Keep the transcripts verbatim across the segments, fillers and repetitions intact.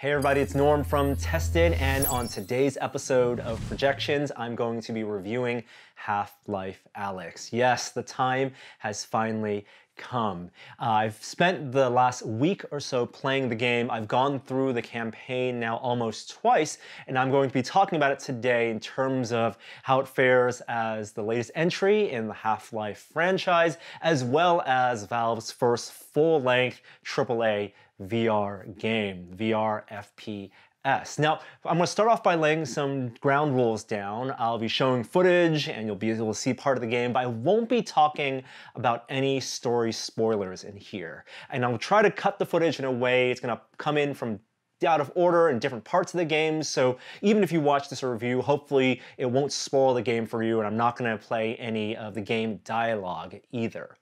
Hey everybody, it's Norm from Tested, and on today's episode of Projections, I'm going to be reviewing Half-Life Alyx. Yes, the time has finally come. Uh, I've spent the last week or so playing the game. I've gone through the campaign now almost twice, and I'm going to be talking about it today in terms of how it fares as the latest entry in the Half-Life franchise, as well as Valve's first full-length triple A V R game, V R F P S. Now, I'm going to start off by laying some ground rules down. I'll be showing footage and you'll be able to see part of the game, but I won't be talking about any story spoilers in here. And I'll try to cut the footage in a way it's going to come in from out of order in different parts of the game, so even if you watch this review, hopefully it won't spoil the game for you, and I'm not going to play any of the game dialogue either.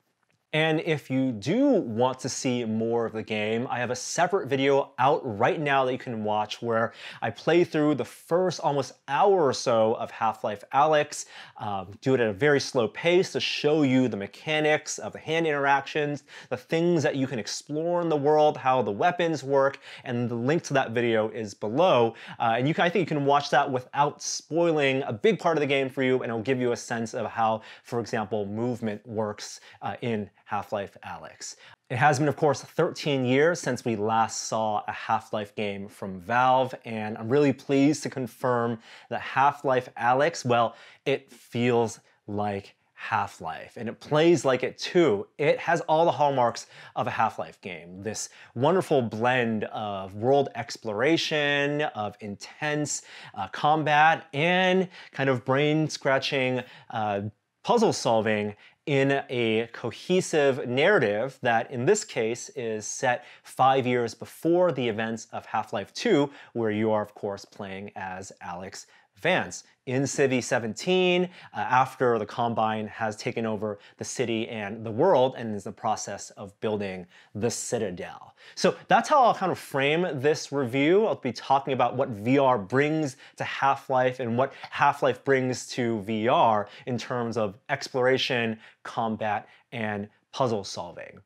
And if you do want to see more of the game, I have a separate video out right now that you can watch where I play through the first almost hour or so of Half-Life Alyx, um, do it at a very slow pace to show you the mechanics of the hand interactions, the things that you can explore in the world, how the weapons work, and the link to that video is below. Uh, and you can, I think you can watch that without spoiling a big part of the game for you, and it'll give you a sense of how, for example, movement works uh, in Half-Life Alyx. It has been, of course, thirteen years since we last saw a Half-Life game from Valve, and I'm really pleased to confirm that Half-Life Alyx, well, it feels like Half-Life, and it plays like it too. It has all the hallmarks of a Half-Life game. This wonderful blend of world exploration, of intense uh, combat, and kind of brain-scratching uh, puzzle-solving in a cohesive narrative that, in this case, is set five years before the events of Half-Life two, where you are, of course, playing as Alyx Vance in City seventeen, uh, after the Combine has taken over the city and the world and is in the process of building the Citadel. So that's how I'll kind of frame this review. I'll be talking about what V R brings to Half-Life and what Half-Life brings to V R in terms of exploration, combat, and puzzle solving.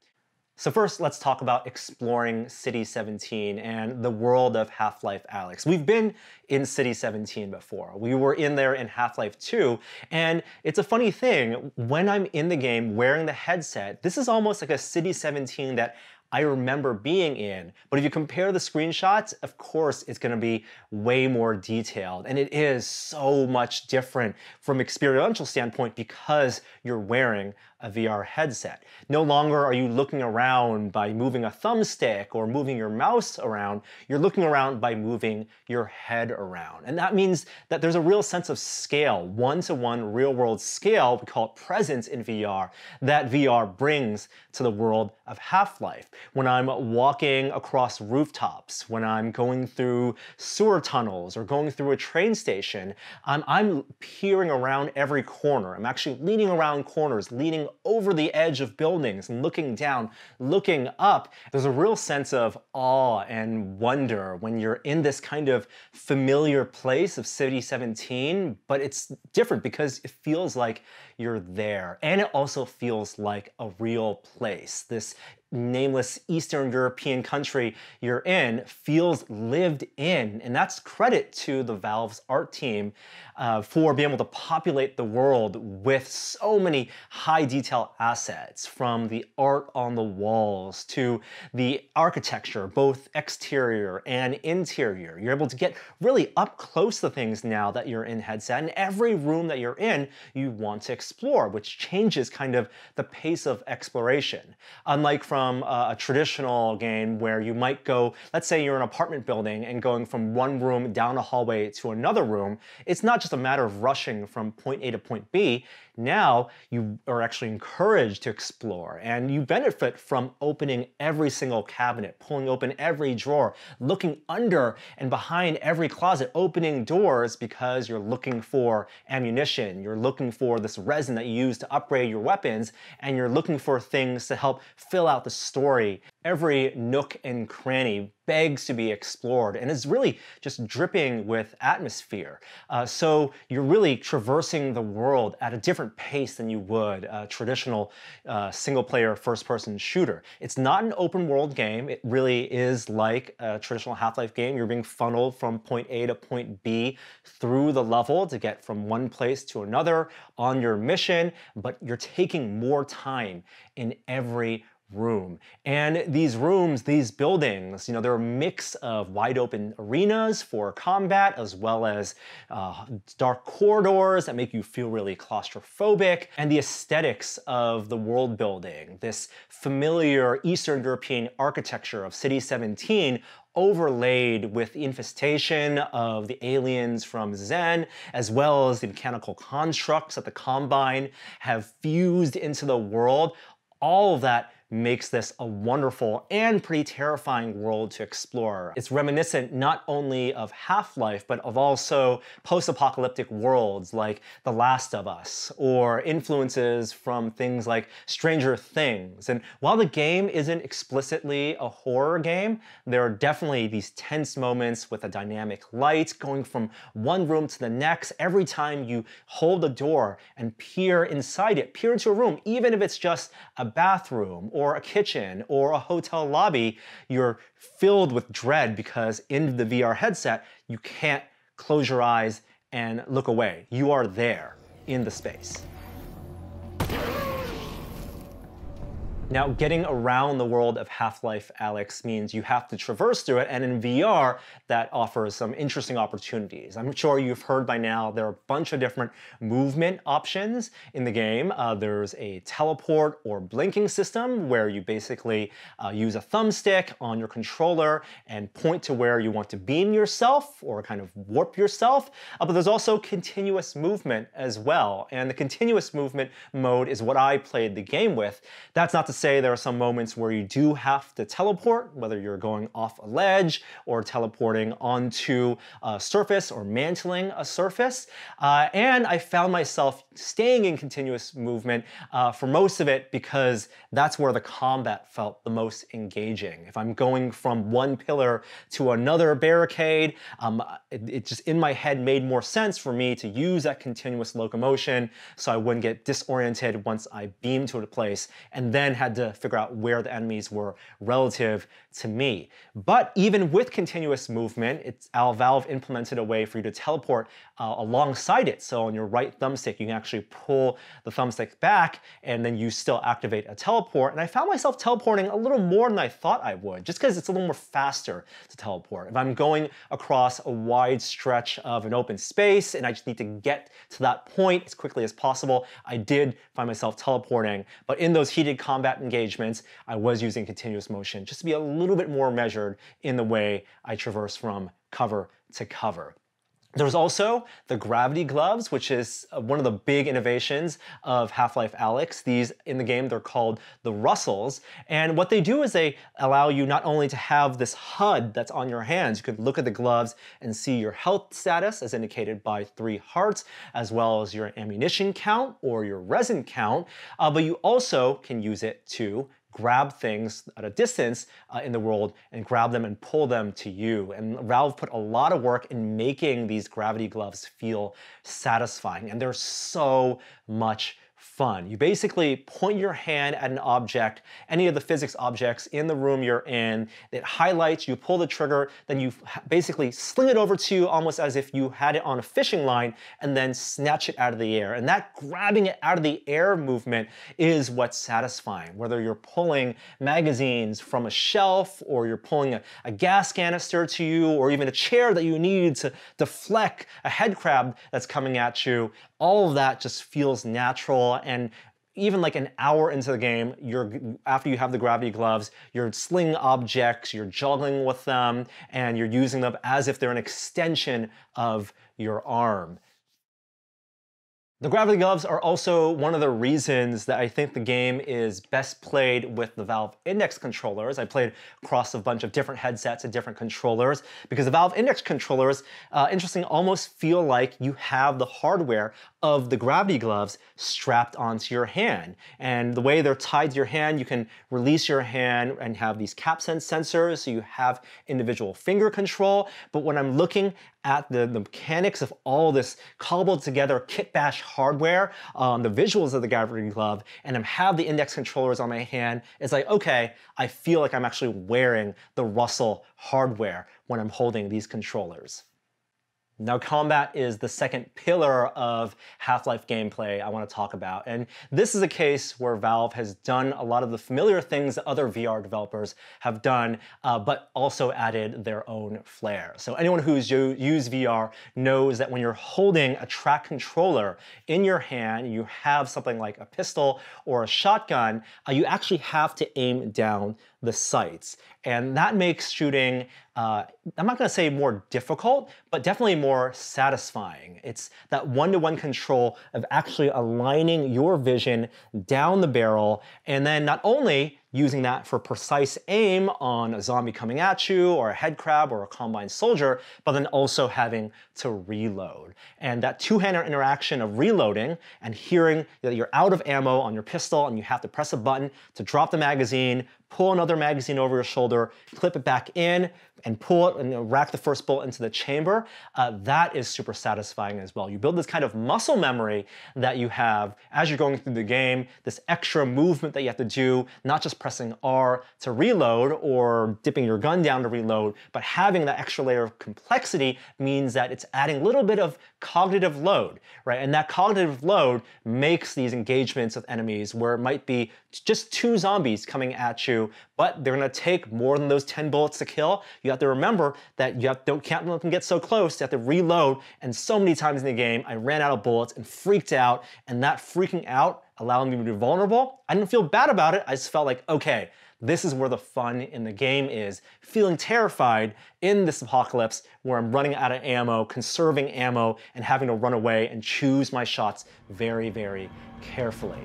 So first, let's talk about exploring City seventeen and the world of Half-Life Alyx. We've been in City seventeen before. We were in there in Half-Life two, and it's a funny thing. When I'm in the game wearing the headset, this is almost like a City seventeen that I remember being in, but if you compare the screenshots, of course it's gonna be way more detailed, and it is so much different from experiential standpoint because you're wearing a V R headset. No longer are you looking around by moving a thumbstick or moving your mouse around, you're looking around by moving your head around. And that means that there's a real sense of scale, one-to-one real-world scale, we call it presence in V R, that V R brings to the world of Half-Life. When I'm walking across rooftops, when I'm going through sewer tunnels or going through a train station, I'm, I'm peering around every corner. I'm actually leaning around corners, leaning over the edge of buildings, and looking down, looking up. There's a real sense of awe and wonder when you're in this kind of familiar place of City seventeen, but it's different because it feels like you're there. And it also feels like a real place. This nameless Eastern European country you're in feels lived in, and that's credit to the Valve's art team uh, for being able to populate the world with so many high detail assets, from the art on the walls to the architecture, both exterior and interior. You're able to get really up close to things now that you're in headset, and every room that you're in you want to explore, which changes kind of the pace of exploration. Unlike from From a traditional game where you might go, let's say you're in an apartment building and going from one room down a hallway to another room, it's not just a matter of rushing from point A to point B. Now you are actually encouraged to explore, and you benefit from opening every single cabinet, pulling open every drawer, looking under and behind every closet, opening doors because you're looking for ammunition, you're looking for this resin that you use to upgrade your weapons, and you're looking for things to help fill out the story. Every nook and cranny begs to be explored and is really just dripping with atmosphere. Uh, so you're really traversing the world at a different pace than you would a traditional uh, single-player first-person shooter. It's not an open-world game. It really is like a traditional Half-Life game. You're being funneled from point A to point B through the level to get from one place to another on your mission, but you're taking more time in every room. And these rooms, these buildings, you know, they're a mix of wide open arenas for combat, as well as uh, dark corridors that make you feel really claustrophobic, and the aesthetics of the world building, this familiar Eastern European architecture of City seventeen overlaid with the infestation of the aliens from Xen, as well as the mechanical constructs that the Combine have fused into the world. All of that makes this a wonderful and pretty terrifying world to explore. It's reminiscent not only of Half-Life, but of also post-apocalyptic worlds like The Last of Us, or influences from things like Stranger Things. And while the game isn't explicitly a horror game, there are definitely these tense moments with a dynamic light going from one room to the next. Every time you hold a door and peer inside it, peer into a room, even if it's just a bathroom, or or a kitchen, or a hotel lobby, you're filled with dread because in the V R headset, you can't close your eyes and look away. You are there in the space. Now, getting around the world of Half-Life Alyx means you have to traverse through it, and in V R, that offers some interesting opportunities. I'm sure you've heard by now there are a bunch of different movement options in the game. Uh, there's a teleport or blinking system where you basically uh, use a thumbstick on your controller and point to where you want to beam yourself or kind of warp yourself. Uh, but there's also continuous movement as well, and the continuous movement mode is what I played the game with. That's not to say there are some moments where you do have to teleport, whether you're going off a ledge or teleporting onto a surface or mantling a surface. Uh, and I found myself staying in continuous movement uh, for most of it because that's where the combat felt the most engaging. If I'm going from one pillar to another barricade, um, it, it just in my head made more sense for me to use that continuous locomotion so I wouldn't get disoriented once I beamed to a place and then had to figure out where the enemies were relative to me. But even with continuous movement, it's, Valve implemented a way for you to teleport uh, alongside it. So on your right thumbstick, you can actually pull the thumbstick back and then you still activate a teleport. And I found myself teleporting a little more than I thought I would, just because it's a little more faster to teleport. If I'm going across a wide stretch of an open space and I just need to get to that point as quickly as possible, I did find myself teleporting. But in those heated combat engagements, I was using continuous motion just to be a little bit more measured in the way I traverse from cover to cover. There's also the gravity gloves, which is one of the big innovations of Half-Life Alyx. These in the game, they're called the Russells. And what they do is they allow you not only to have this H U D that's on your hands, you could look at the gloves and see your health status as indicated by three hearts, as well as your ammunition count or your resin count, uh, but you also can use it to grab things at a distance uh, in the world and grab them and pull them to you. And Valve put a lot of work in making these gravity gloves feel satisfying, and they're so much fun. You basically point your hand at an object, any of the physics objects in the room you're in, it highlights, you pull the trigger, then you basically sling it over to you almost as if you had it on a fishing line and then snatch it out of the air. And that grabbing it out of the air movement is what's satisfying. Whether you're pulling magazines from a shelf or you're pulling a, a gas canister to you or even a chair that you need to deflect a head crab that's coming at you, all of that just feels natural. And even like an hour into the game, you're, after you have the gravity gloves, you're slinging objects, you're juggling with them, and you're using them as if they're an extension of your arm. The gravity gloves are also one of the reasons that I think the game is best played with the Valve Index controllers. I played across a bunch of different headsets and different controllers because the Valve Index controllers, uh, interesting, almost feel like you have the hardware of the gravity gloves strapped onto your hand. And the way they're tied to your hand, you can release your hand and have these CapSense sensors, so you have individual finger control. But when I'm looking at the, the mechanics of all this cobbled together kit bash hardware, um, the visuals of the gravity glove, and I have the index controllers on my hand, it's like, okay, I feel like I'm actually wearing the Russell hardware when I'm holding these controllers. Now, combat is the second pillar of Half-Life gameplay I want to talk about, and this is a case where Valve has done a lot of the familiar things that other V R developers have done, uh, but also added their own flair. So anyone who's used V R knows that when you're holding a track controller in your hand, you have something like a pistol or a shotgun, uh, you actually have to aim down the sights. And that makes shooting, uh, I'm not gonna say more difficult, but definitely more satisfying. It's that one-to-one control of actually aligning your vision down the barrel, and then not only using that for precise aim on a zombie coming at you, or a head crab, or a Combine soldier, but then also having to reload. And that two-hander interaction of reloading and hearing that you're out of ammo on your pistol and you have to press a button to drop the magazine, pull another magazine over your shoulder, clip it back in, and pull it and rack the first bullet into the chamber, uh, that is super satisfying as well. You build this kind of muscle memory that you have as you're going through the game, this extra movement that you have to do, not just pressing R to reload or dipping your gun down to reload, but having that extra layer of complexity means that it's adding a little bit of cognitive load, right? And that cognitive load makes these engagements with enemies where it might be just two zombies coming at you, but they're gonna take more than those ten bullets to kill. You have to remember that you have, don't can't let them get so close, you have to reload, and so many times in the game, I ran out of bullets and freaked out, and that freaking out allowing me to be vulnerable. I didn't feel bad about it, I just felt like, okay, this is where the fun in the game is. Feeling terrified in this apocalypse where I'm running out of ammo, conserving ammo, and having to run away and choose my shots very, very carefully.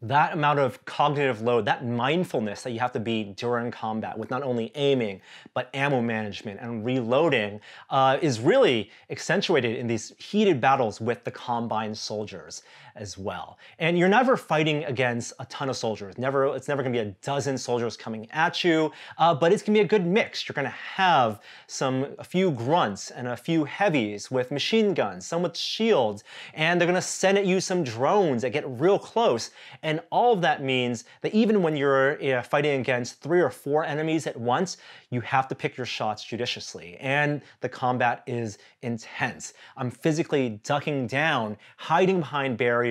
That amount of cognitive load, that mindfulness that you have to be during combat with not only aiming, but ammo management and reloading uh, is really accentuated in these heated battles with the Combine soldiers as well. And you're never fighting against a ton of soldiers. Never, it's never gonna be a dozen soldiers coming at you, uh, but it's gonna be a good mix. You're gonna have some, a few grunts and a few heavies with machine guns, some with shields, and they're gonna send at you some drones that get real close. And all of that means that even when you're you know, fighting against three or four enemies at once, you have to pick your shots judiciously. And the combat is intense. I'm physically ducking down, hiding behind barriers.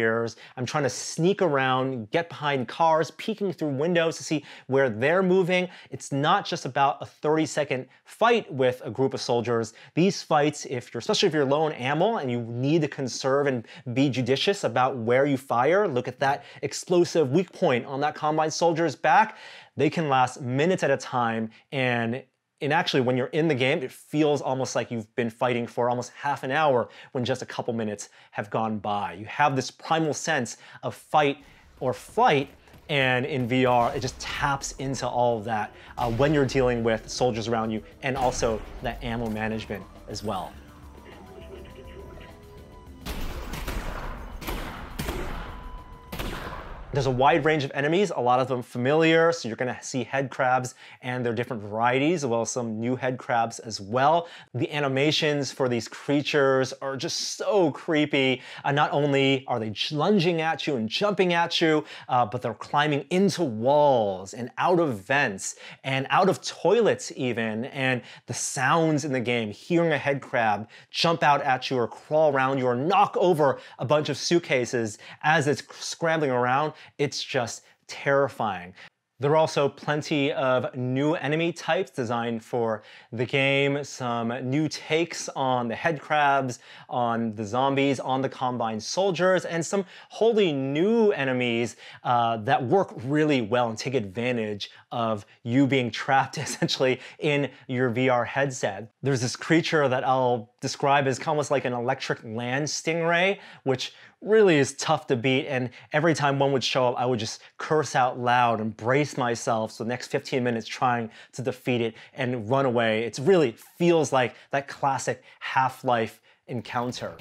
I'm trying to sneak around, get behind cars, peeking through windows to see where they're moving. It's not just about a thirty second fight with a group of soldiers. These fights, if you're, especially if you're low on ammo and you need to conserve and be judicious about where you fire, look at that experience. Explosive weak point on that Combine soldier's back, they can last minutes at a time, and and actually when you're in the game, it feels almost like you've been fighting for almost half an hour when just a couple minutes have gone by. You have this primal sense of fight or flight, and in V R, it just taps into all of that uh, when you're dealing with soldiers around you and also that ammo management as well. There's a wide range of enemies, a lot of them familiar, so you're gonna see head crabs and their different varieties, as well as some new head crabs as well. The animations for these creatures are just so creepy. Uh, not only are they lunging at you and jumping at you, uh, but they're climbing into walls and out of vents and out of toilets even, and the sounds in the game, hearing a head crab jump out at you or crawl around you or knock over a bunch of suitcases as it's scrambling around, it's just terrifying. There are also plenty of new enemy types designed for the game, some new takes on the headcrabs, on the zombies, on the Combine soldiers, and some wholly new enemies uh, that work really well and take advantage of you being trapped essentially in your V R headset. There's this creature that I'll describe as almost like an electric land stingray, which really is tough to beat, and every time one would show up, I would just curse out loud and brace myself so the next fifteen minutes trying to defeat it and run away. It really feels like that classic Half-Life encounter.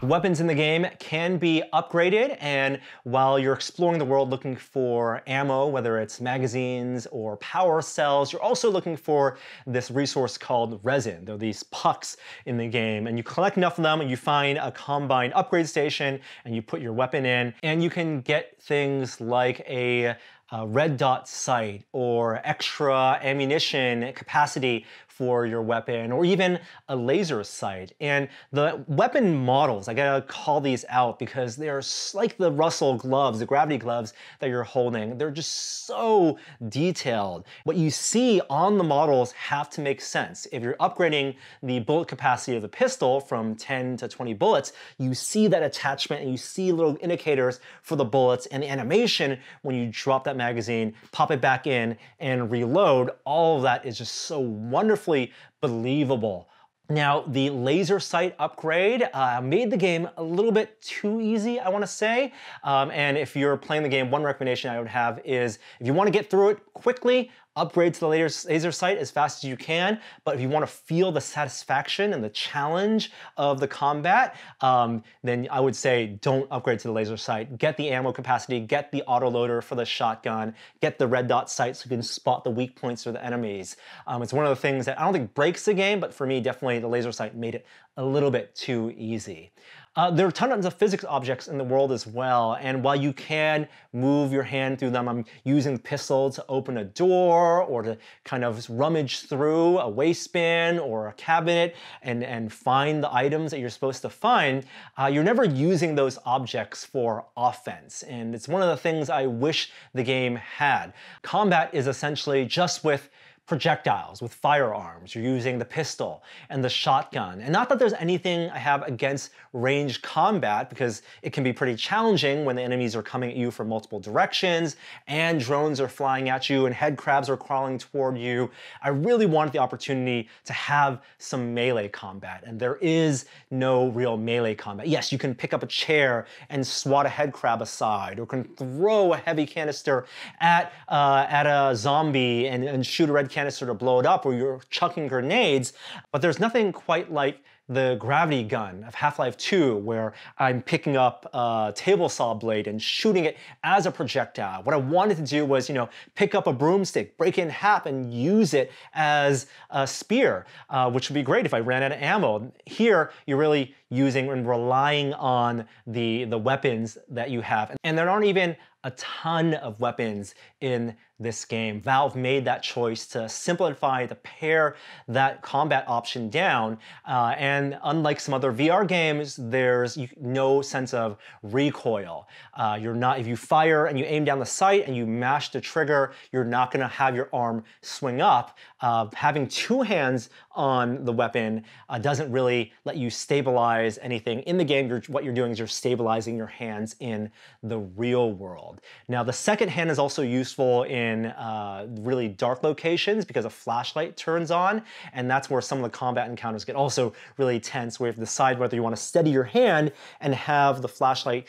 The weapons in the game can be upgraded, and while you're exploring the world looking for ammo, whether it's magazines or power cells, you're also looking for this resource called resin. There are these pucks in the game, and you collect enough of them and you find a Combine upgrade station and you put your weapon in, and you can get things like a Uh, red dot sight or extra ammunition capacity for your weapon, or even a laser sight. And the weapon models, I gotta call these out because they're like the Russell gloves, the gravity gloves that you're holding. They're just so detailed. What you see on the models have to make sense. If you're upgrading the bullet capacity of the pistol from ten to twenty bullets, you see that attachment and you see little indicators for the bullets and the animation when you drop that magazine magazine, pop it back in, and reload. All of that is just so wonderfully believable. Now, the laser sight upgrade uh, made the game a little bit too easy, I want to say. Um, and if you're playing the game, one recommendation I would have is if you want to get through it quickly, upgrade to the laser sight as fast as you can. But if you want to feel the satisfaction and the challenge of the combat, um, then I would say don't upgrade to the laser sight. Get the ammo capacity, get the autoloader for the shotgun, get the red dot sight so you can spot the weak points or the enemies. Um, it's one of the things that I don't think breaks the game, but for me, definitely the laser sight made it a little bit too easy. Uh, there are tons of physics objects in the world as well, and while you can move your hand through them, I'm using the pistol to open a door or to kind of rummage through a waste bin or a cabinet and, and find the items that you're supposed to find, uh, you're never using those objects for offense, and it's one of the things I wish the game had. Combat is essentially just with projectiles, with firearms. You're using the pistol and the shotgun. And not that there's anything I have against ranged combat, because it can be pretty challenging when the enemies are coming at you from multiple directions and drones are flying at you and headcrabs are crawling toward you. I really wanted the opportunity to have some melee combat, and there is no real melee combat. Yes, you can pick up a chair and swat a headcrab aside, or can throw a heavy canister at, uh, at a zombie and, and shoot a red canister to blow it up, or you're chucking grenades, but there's nothing quite like the gravity gun of Half-Life two, where I'm picking up a table saw blade and shooting it as a projectile. What I wanted to do was, you know, pick up a broomstick, break it in half, and use it as a spear, uh, which would be great if I ran out of ammo. Here, you're really using and relying on the, the weapons that you have. And there aren't even a ton of weapons in this game. Valve made that choice to simplify, to pare that combat option down. Uh, and unlike some other V R games, there's no sense of recoil. Uh, you're not, if you fire and you aim down the sight and you mash the trigger, you're not gonna have your arm swing up. Uh, having two hands on the weapon uh, doesn't really let you stabilize anything. In the game, you're, what you're doing is you're stabilizing your hands in the real world. Now, the second hand is also useful in uh, really dark locations because a flashlight turns on, and that's where some of the combat encounters get also really tense, where you have to decide whether you want to steady your hand and have the flashlight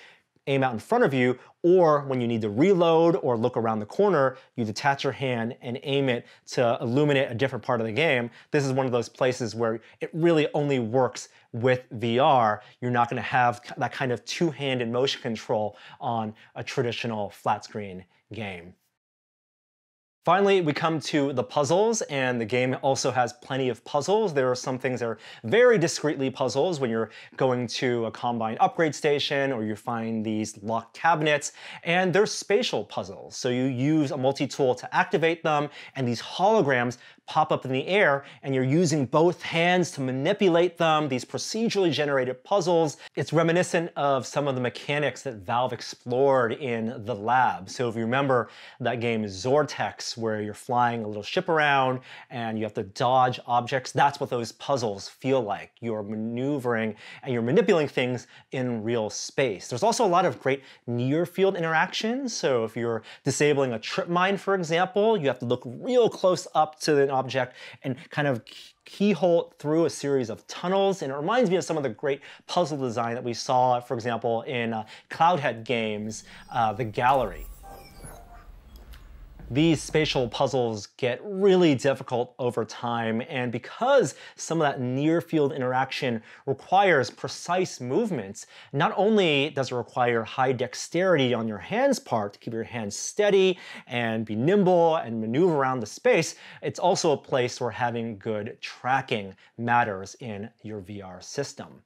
aim out in front of you, or when you need to reload or look around the corner, you detach your hand and aim it to illuminate a different part of the game. This is one of those places where it really only works with V R. You're not going to have that kind of two-handed motion control on a traditional flat-screen game. Finally, we come to the puzzles, and the game also has plenty of puzzles. There are some things that are very discreetly puzzles when you're going to a Combine upgrade station or you find these locked cabinets, and they're spatial puzzles. So you use a multi-tool to activate them, and these holograms pop up in the air, and you're using both hands to manipulate them, these procedurally generated puzzles. It's reminiscent of some of the mechanics that Valve explored in The Lab. So if you remember, that game is Zortex, where you're flying a little ship around and you have to dodge objects. That's what those puzzles feel like. You're maneuvering and you're manipulating things in real space. There's also a lot of great near-field interactions. So if you're disabling a trip mine, for example, you have to look real close up to an object and kind of keyhole through a series of tunnels, and it reminds me of some of the great puzzle design that we saw, for example, in uh, Cloudhead Games, uh, The Gallery. These spatial puzzles get really difficult over time, and because some of that near-field interaction requires precise movements, not only does it require high dexterity on your hands' part to keep your hands steady and be nimble and maneuver around the space, it's also a place where having good tracking matters in your V R system.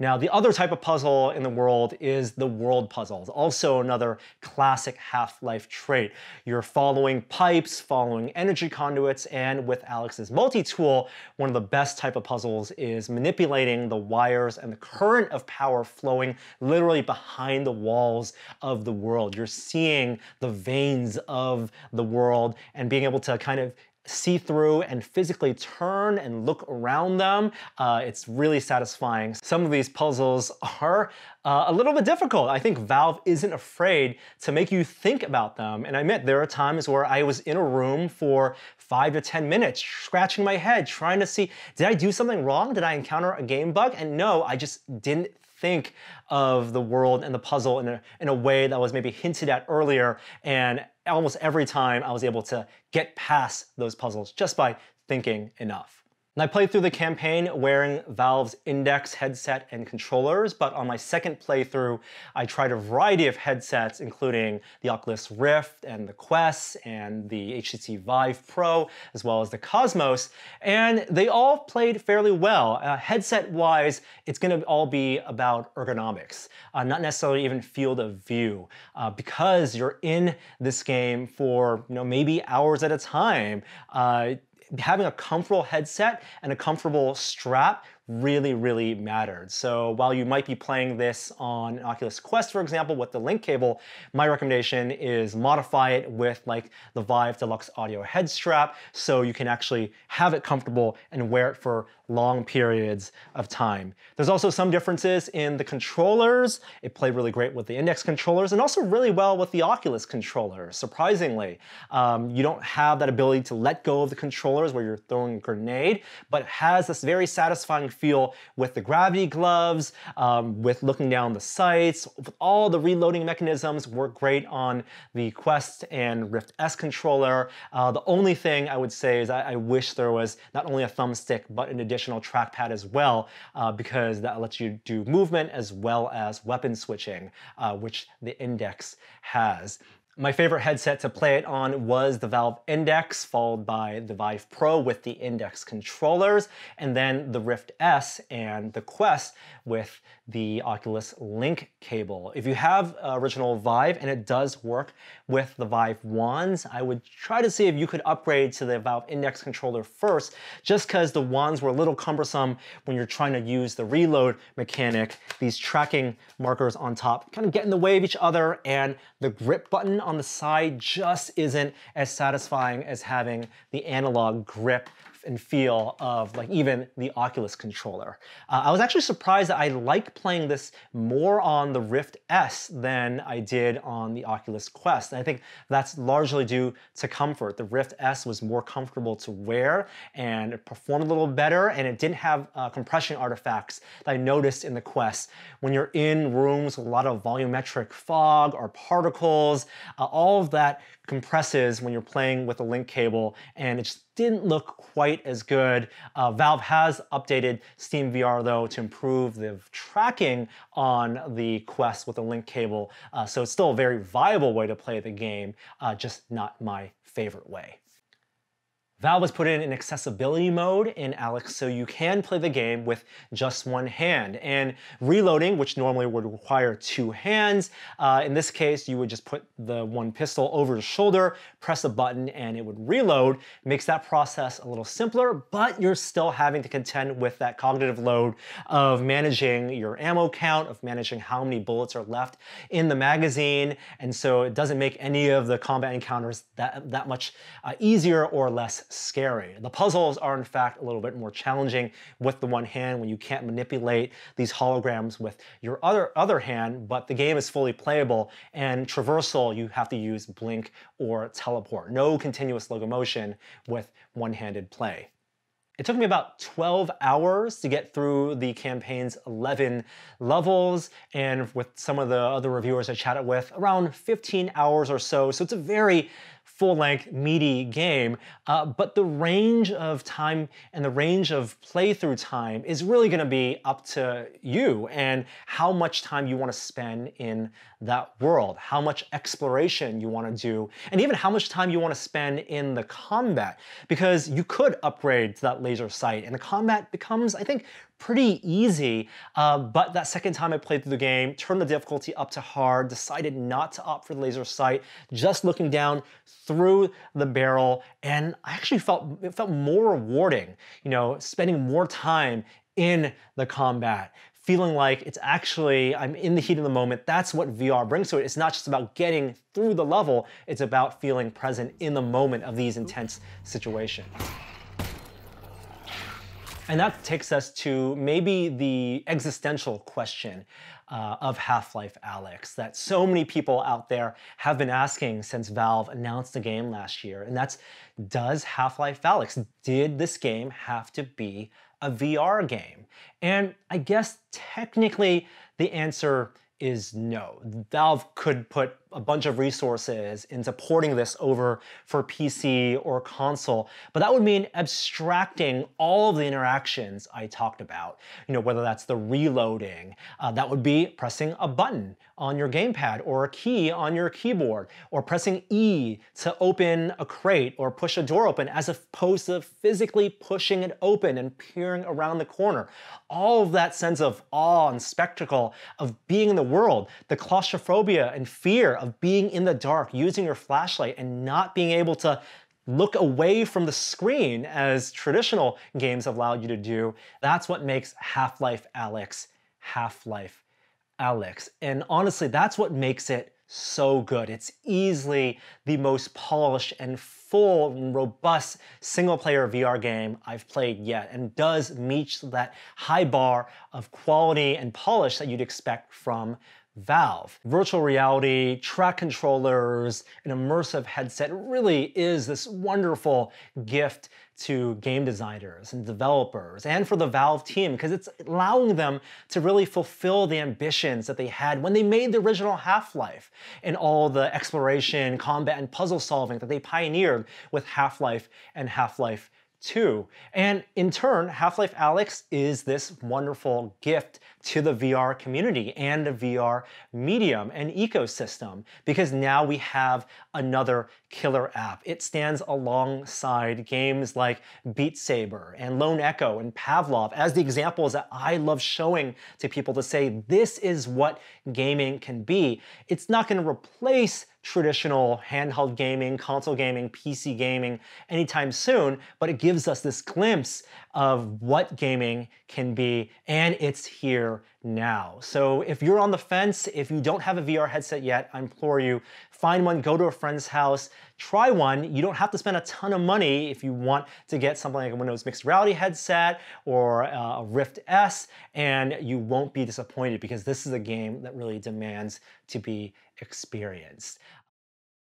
Now, the other type of puzzle in the world is the world puzzles, also another classic Half-Life trait. You're following pipes, following energy conduits, and with Alyx's multi-tool, one of the best type of puzzles is manipulating the wires and the current of power flowing literally behind the walls of the world. You're seeing the veins of the world and being able to kind of see through and physically turn and look around them. Uh, it's really satisfying. Some of these puzzles are uh, a little bit difficult. I think Valve isn't afraid to make you think about them. And I admit, there are times where I was in a room for five to ten minutes, scratching my head, trying to see, did I do something wrong? Did I encounter a game bug? And no, I just didn't think of the world and the puzzle in a, in a way that was maybe hinted at earlier, and almost every time I was able to get past those puzzles just by thinking enough. And I played through the campaign wearing Valve's Index headset and controllers, but on my second playthrough, I tried a variety of headsets, including the Oculus Rift and the Quest and the H T C Vive Pro, as well as the Cosmos, and they all played fairly well. Uh, Headset-wise, it's going to all be about ergonomics, uh, not necessarily even field of view, uh, because you're in this game for, you know, maybe hours at a time. Uh, Having a comfortable headset and a comfortable strap really, really mattered. So while you might be playing this on an Oculus Quest, for example, with the link cable, my recommendation is modify it with like the Vive Deluxe Audio Headstrap, so you can actually have it comfortable and wear it for long periods of time. There's also some differences in the controllers. It played really great with the Index controllers and also really well with the Oculus controllers, surprisingly. Um, you don't have that ability to let go of the controllers where you're throwing a grenade, but it has this very satisfying feel with the gravity gloves, um, with looking down the sights. All the reloading mechanisms work great on the Quest and Rift S controller. Uh, the only thing I would say is I, I wish there was not only a thumbstick, but an additional trackpad as well, uh, because that lets you do movement as well as weapon switching, uh, which the Index has. My favorite headset to play it on was the Valve Index, followed by the Vive Pro with the Index controllers, and then the Rift S and the Quest with the Oculus Link cable. If you have uh, original Vive, and it does work with the Vive wands, I would try to see if you could upgrade to the Valve Index controller first, just because the wands were a little cumbersome when you're trying to use the reload mechanic. These tracking markers on top kind of get in the way of each other, and the grip button on the side just isn't as satisfying as having the analog grip and feel of like even the Oculus controller. Uh, I was actually surprised that I like playing this more on the Rift S than I did on the Oculus Quest. And I think that's largely due to comfort. The Rift S was more comfortable to wear and it performed a little better, and it didn't have uh, compression artifacts that I noticed in the Quest. When you're in rooms with a lot of volumetric fog or particles, uh, all of that compresses when you're playing with a link cable, and it just didn't look quite as good. Uh, Valve has updated SteamVR, though, to improve the tracking on the Quest with a link cable, uh, so it's still a very viable way to play the game, uh, just not my favorite way. Valve has put in an accessibility mode in Alyx so you can play the game with just one hand. And reloading, which normally would require two hands, uh, in this case you would just put the one pistol over the shoulder, press a button, and it would reload. It makes that process a little simpler, but you're still having to contend with that cognitive load of managing your ammo count, of managing how many bullets are left in the magazine, and so it doesn't make any of the combat encounters that, that much uh, easier or less scary. The puzzles are in fact a little bit more challenging with the one hand when you can't manipulate these holograms with your other, other hand, but the game is fully playable, and traversal you have to use blink or teleport. No continuous locomotion with one-handed play. It took me about twelve hours to get through the campaign's eleven levels, and with some of the other reviewers I chatted with, around fifteen hours or so, so it's a very full-length, meaty game, uh, but the range of time and the range of playthrough time is really going to be up to you and how much time you want to spend in that world, how much exploration you want to do, and even how much time you want to spend in the combat, because you could upgrade to that laser sight, and the combat becomes, I think, pretty easy, uh, but that second time I played through the game, turned the difficulty up to hard, decided not to opt for laser sight, just looking down through the barrel, and I actually felt, it felt more rewarding, you know, spending more time in the combat, feeling like it's actually, I'm in the heat of the moment. That's what V R brings to it. It's not just about getting through the level, it's about feeling present in the moment of these intense situations. And that takes us to maybe the existential question uh, of Half-Life Alyx that so many people out there have been asking since Valve announced the game last year, and that's, does Half-Life Alyx, did this game have to be a V R game? And I guess technically the answer is no. Valve could put a bunch of resources into porting this over for P C or console, but that would mean abstracting all of the interactions I talked about. You know, whether that's the reloading, uh, that would be pressing a button on your gamepad or a key on your keyboard, or pressing E to open a crate or push a door open, as opposed to physically pushing it open and peering around the corner. All of that sense of awe and spectacle of being in the world, the claustrophobia and fear of being in the dark, using your flashlight and not being able to look away from the screen as traditional games have allowed you to do. That's what makes Half-Life Alyx, Half-Life Alyx. And honestly, that's what makes it so good. It's easily the most polished and full and robust single-player V R game I've played yet, and does meet that high bar of quality and polish that you'd expect from Valve. Virtual reality, track controllers, an immersive headset, it really is this wonderful gift to game designers and developers, and for the Valve team, because it's allowing them to really fulfill the ambitions that they had when they made the original Half-Life, and all the exploration, combat, and puzzle solving that they pioneered with Half-Life and Half-Life two. And in turn, Half-Life Alyx is this wonderful gift to the V R community and the V R medium and ecosystem, because now we have another killer app. It stands alongside games like Beat Saber and Lone Echo and Pavlov as the examples that I love showing to people to say, this is what gaming can be. It's not going to replace traditional handheld gaming, console gaming, P C gaming anytime soon, but it gives us this glimpse of what gaming can be, and it's here now. So if you're on the fence, if you don't have a V R headset yet, I implore you, find one, go to a friend's house, try one. You don't have to spend a ton of money if you want to get something like a Windows Mixed Reality headset or a Rift S, and you won't be disappointed, because this is a game that really demands to be experienced.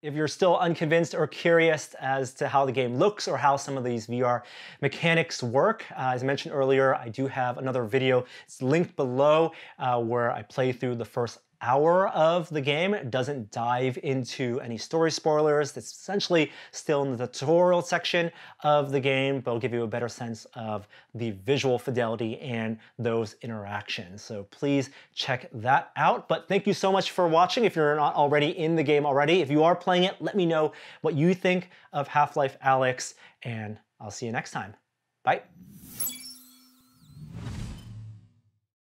If you're still unconvinced or curious as to how the game looks or how some of these V R mechanics work, uh, as I mentioned earlier, I do have another video. It's linked below uh, where I play through the first hour of the game. It doesn't dive into any story spoilers. It's essentially still in the tutorial section of the game, but it'll give you a better sense of the visual fidelity and those interactions. So please check that out. But thank you so much for watching. If you're not already in the game already, if you are playing it, let me know what you think of Half-Life Alyx, and I'll see you next time. Bye.